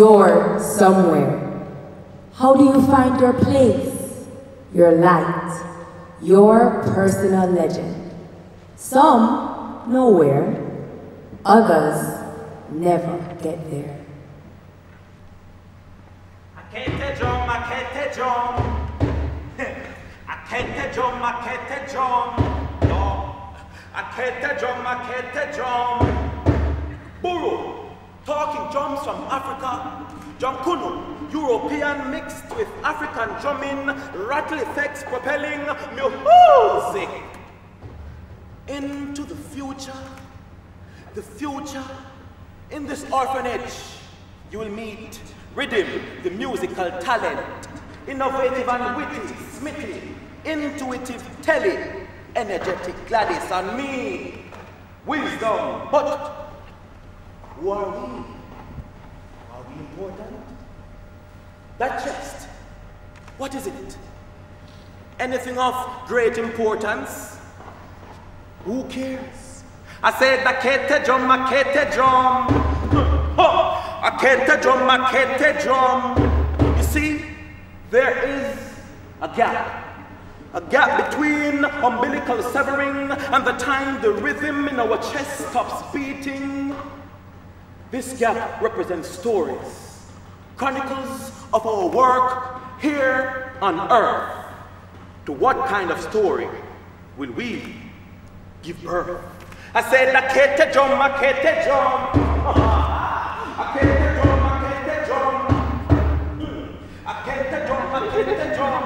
you're somewhere. How do you find your place, your light, your personal legend? Some nowhere, others never get there. Akete jom, akete jom. Akete jom, akete jom. No. Akete jom, akete jom. Buru. Talking drums from Africa, Junkuno, European mixed with African drumming, rattle effects propelling music into the future, in this orphanage, you will meet Riddim, the musical talent, innovative and witty, Smitty, intuitive Telly, energetic Gladis, and me, Wisdom, but who are we? Are we important? That chest, what is it? Anything of great importance? Who cares? I said, Akete drum, Akete drum. Akete drum, Akete drum. You see, there is a gap. A gap between umbilical severing and the time the rhythm in our chest stops beating. This gap represents stories, chronicles of our work here on earth. To what kind of story will we give birth? I said, Akete jom, Akete jom. Akete jom, Akete jom. Akete jom, Akete jom.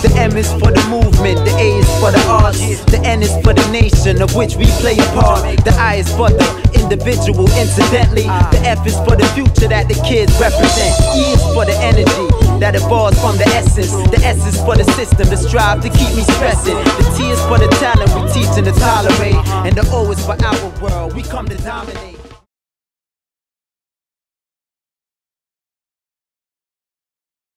The M is for the movement, the A is for the arts, the N is for the nation of which we play a part, the I is for the individual, incidentally, the F is for the future that the kids represent, E is for the energy that evolves from the essence, the S is for the system, the strive to keep me stressing, the T is for the talent we teach and to tolerate, and the O is for our world, we come to dominate.